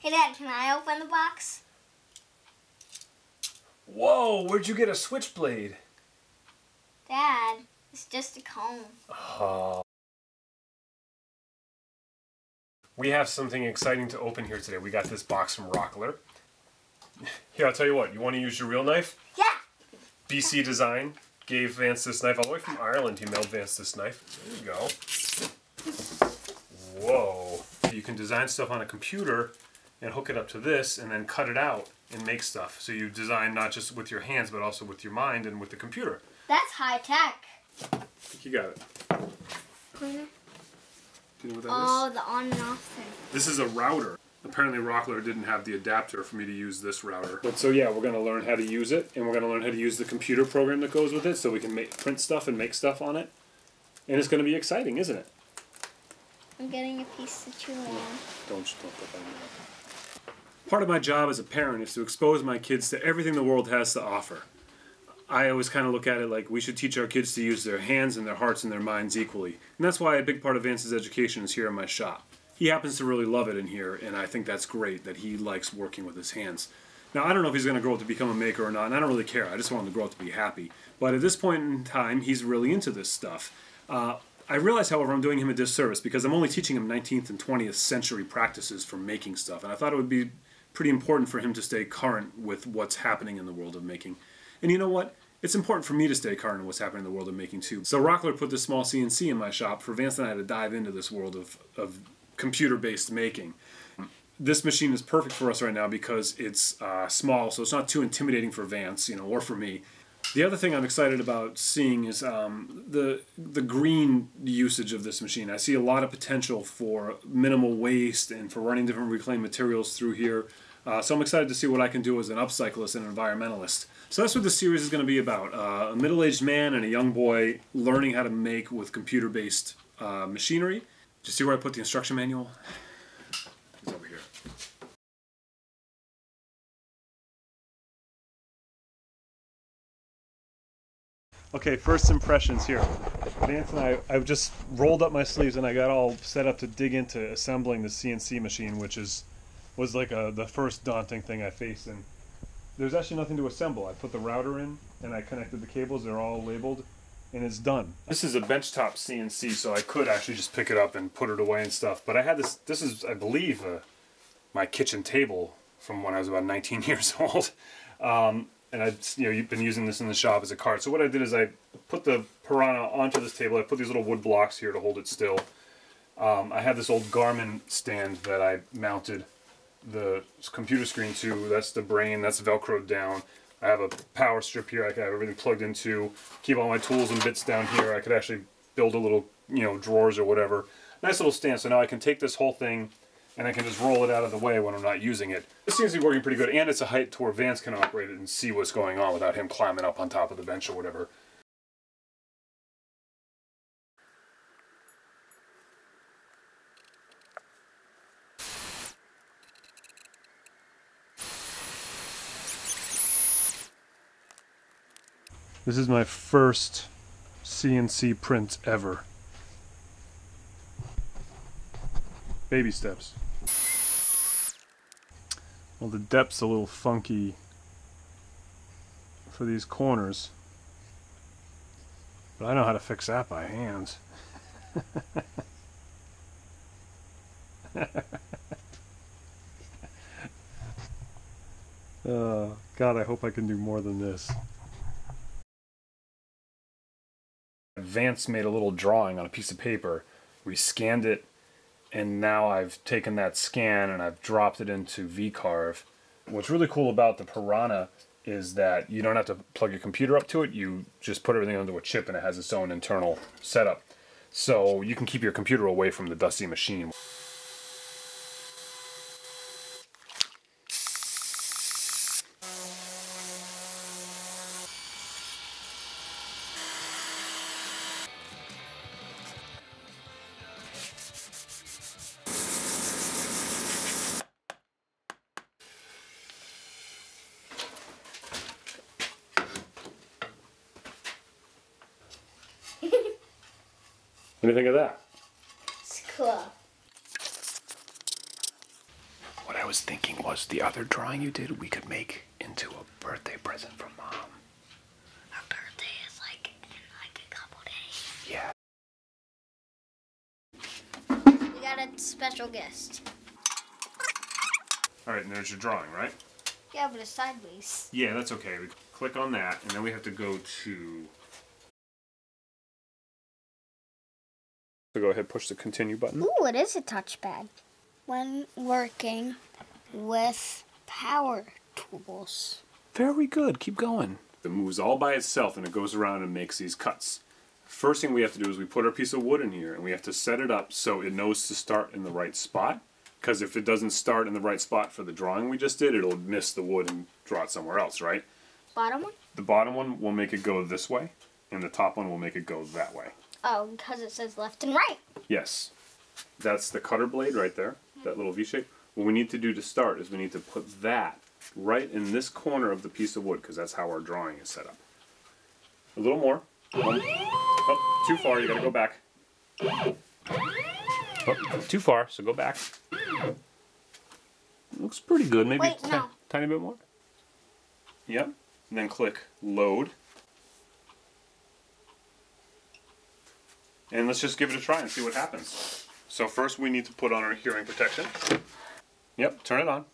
Hey Dad, can I open the box? Whoa, where'd you get a switchblade? Dad, it's just a comb. Oh. We have something exciting to open here today. We got this box from Rockler. Here, I'll tell you what, you want to use your real knife? Yeah! BC Design gave Vance this knife all the way from Ireland. He mailed Vance this knife. There you go. Whoa. You can design stuff on a computer and hook it up to this and then cut it out and make stuff. So you design not just with your hands but also with your mind and with the computer. That's high tech. I think you got it. Cleaner? Do you know what that is? Oh, the on and off thing. This is a router. Apparently Rockler didn't have the adapter for me to use this router. But so yeah, we're going to learn how to use it, and we're going to learn how to use the computer program that goes with it so we can print stuff and make stuff on it. And it's going to be exciting, isn't it? I'm getting a piece to chew on. Don't put that in there. Part of my job as a parent is to expose my kids to everything the world has to offer. I always kind of look at it like we should teach our kids to use their hands and their hearts and their minds equally. And that's why a big part of Vance's education is here in my shop. He happens to really love it in here, and I think that's great that he likes working with his hands. Now, I don't know if he's going to grow up to become a maker or not, and I don't really care. I just want him to grow up to be happy. But at this point in time, he's really into this stuff. I realize, however, I'm doing him a disservice because I'm only teaching him 19th and 20th century practices for making stuff, and I thought it would be pretty important for him to stay current with what's happening in the world of making. And you know what? It's important for me to stay current on what's happening in the world of making, too. So Rockler put this small CNC in my shop for Vance and I to dive into this world of computer-based making. This machine is perfect for us right now because it's small, so it's not too intimidating for Vance, you know, or for me. The other thing I'm excited about seeing is the green usage of this machine. I see a lot of potential for minimal waste and for running different reclaimed materials through here. So I'm excited to see what I can do as an upcyclist and an environmentalist. So that's what this series is going to be about. A middle-aged man and a young boy learning how to make with computer-based machinery. Did you see where I put the instruction manual? It's over here. Okay, first impressions here. Vance and I've just rolled up my sleeves and I got all set up to dig into assembling the CNC machine, which was like the first daunting thing I faced. And there's actually nothing to assemble. I put the router in and I connected the cables. They're all labeled and it's done. This is a benchtop CNC, so I could actually just pick it up and put it away and stuff. But I had this, this is, I believe, my kitchen table from when I was about 19 years old. And you've been using this in the shop as a cart. So what I did is I put the Piranha onto this table. I put these little wood blocks here to hold it still. I had this old Garmin stand that I mounted the computer screen to. That's the brain. That's velcroed down. I have a power strip here. I can have everything plugged into. Keep all my tools and bits down here. I could actually build a little, you know, drawers or whatever. Nice little stand. So now I can take this whole thing and I can just roll it out of the way when I'm not using it. This seems to be working pretty good, and it's a height to where Vance can operate it and see what's going on without him climbing up on top of the bench or whatever. This is my first CNC print ever. Baby steps. Well, the depth's a little funky for these corners, but I know how to fix that by hand. Oh, God, I hope I can do more than this. Vance made a little drawing on a piece of paper. We scanned it. And now I've taken that scan and I've dropped it into VCarve. What's really cool about the Piranha is that you don't have to plug your computer up to it. You just put everything onto a chip and it has its own internal setup. So you can keep your computer away from the dusty machine. What do you think of that? It's cool. What I was thinking was the other drawing you did, we could make into a birthday present for Mom. Her birthday is like in like a couple days. Yeah. We got a special guest. All right, and there's your drawing, right? Yeah, but it's sideways. Yeah, that's okay. We click on that, and then we have to go to... So go ahead, push the continue button. Ooh, it is a touchpad. When working with power tools. Very good. Keep going. It moves all by itself, and it goes around and makes these cuts. First thing we have to do is we put our piece of wood in here, and we have to set it up so it knows to start in the right spot. Because if it doesn't start in the right spot for the drawing we just did, it'll miss the wood and draw it somewhere else, right? Bottom one? The bottom one will make it go this way, and the top one will make it go that way. Oh, because it says left and right. Yes. That's the cutter blade right there, that little V shape. What we need to do to start is we need to put that right in this corner of the piece of wood, because that's how our drawing is set up. A little more. Oh, too far, you gotta go back. Oh, too far, so go back. Looks pretty good. Maybe wait, no. Tiny bit more. Yep. And then click load. And let's just give it a try and see what happens. So first we need to put on our hearing protection. Yep, turn it on.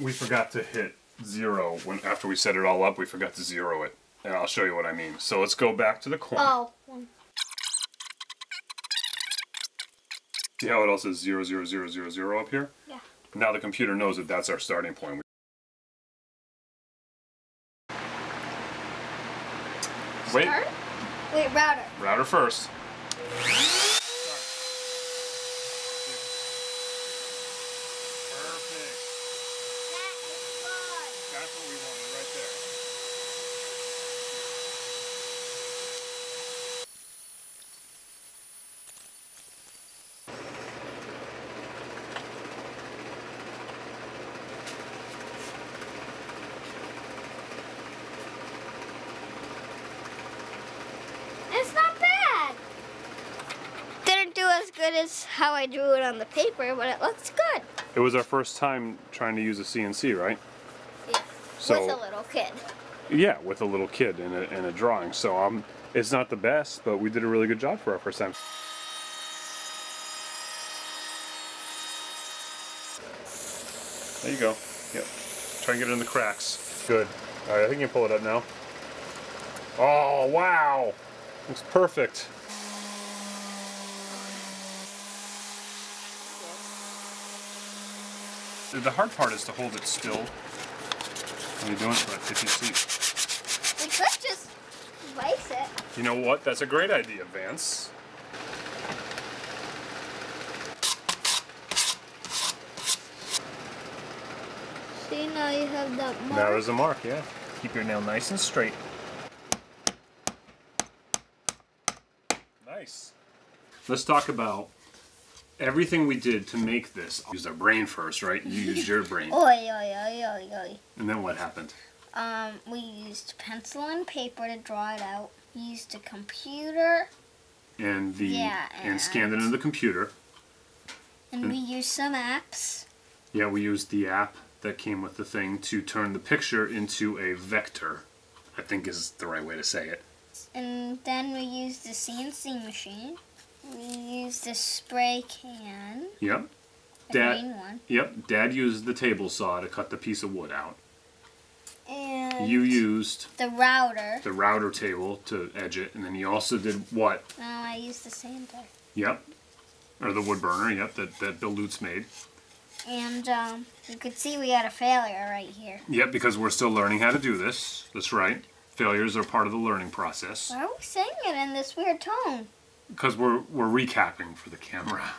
We forgot to hit 0 when after we set it all up. We forgot to 0 it. And I'll show you what I mean. So let's go back to the corner. Oh. See how it all says 0, 0, 0, 0, 0 up here? Yeah. Now the computer knows that that's our starting point. Wait. Start? Wait, router. Router first. Is how I drew it on the paper, but it looks good. It was our first time trying to use a CNC, right? Yeah, so, with a little kid. Yeah, with a little kid in a drawing. So it's not the best, but we did a really good job for our first time. There you go. Yep. Try and get it in the cracks. Good. All right, I think you can pull it up now. Oh, wow. Looks perfect. The hard part is to hold it still when you're doing it for 50 feet. We could just slice it. You know what? That's a great idea, Vance. See, now you have that mark. Now there's a mark, yeah. Keep your nail nice and straight. Nice. Let's talk about everything we did to make this. Used our brain first, right? You used your brain. Oy, oy, oy, oy, oy. And then what happened? We used pencil and paper to draw it out. We used a computer. And and scanned it into the computer. And we used some apps. Yeah, we used the app that came with the thing to turn the picture into a vector, I think is the right way to say it. And then we used the CNC machine. We used a spray can. Yep. Green one. Yep. Dad used the table saw to cut the piece of wood out. And you used the router. The router table to edge it, and then you also did what? No, I used the sander. Yep. Or the wood burner. Yep. That Bill Lutz made. And you could see we had a failure right here. Yep, because we're still learning how to do this. That's right. Failures are part of the learning process. Why are we saying it in this weird tone? Because we're recapping for the camera.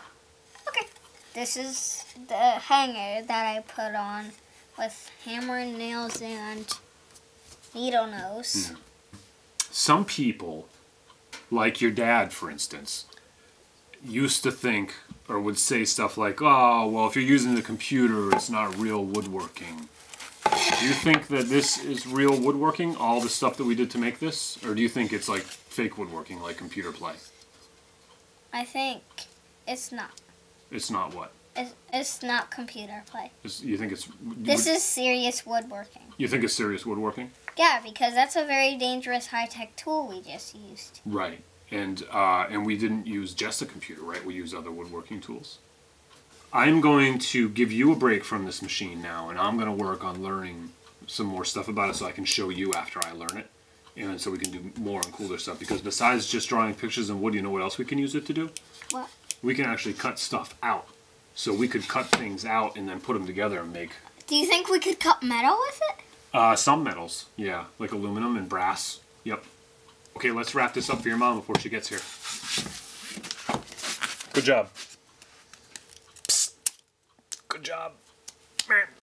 Okay. This is the hanger that I put on with hammer and nails and needle nose. Mm. Some people, like your dad, for instance, used to think or would say stuff like, oh, well, if you're using the computer, it's not real woodworking. Do you think that this is real woodworking, all the stuff that we did to make this? Or do you think it's like fake woodworking, like computer play? I think It's not. It's not what? It's not computer play. You think it's... This is serious woodworking. You think it's serious woodworking? Yeah, because that's a very dangerous high-tech tool we just used. Right. And we didn't use just a computer, right? We used other woodworking tools. I'm going to give you a break from this machine now, and I'm going to work on learning some more stuff about it so I can show you after I learn it. And so we can do more and cooler stuff. Because besides just drawing pictures in wood, you know what else we can use it to do? What? We can actually cut stuff out. So we could cut things out and then put them together and make... Do you think we could cut metal with it? Some metals, yeah. Like aluminum and brass. Yep. Okay, let's wrap this up for your mom before she gets here. Good job. Psst. Good job.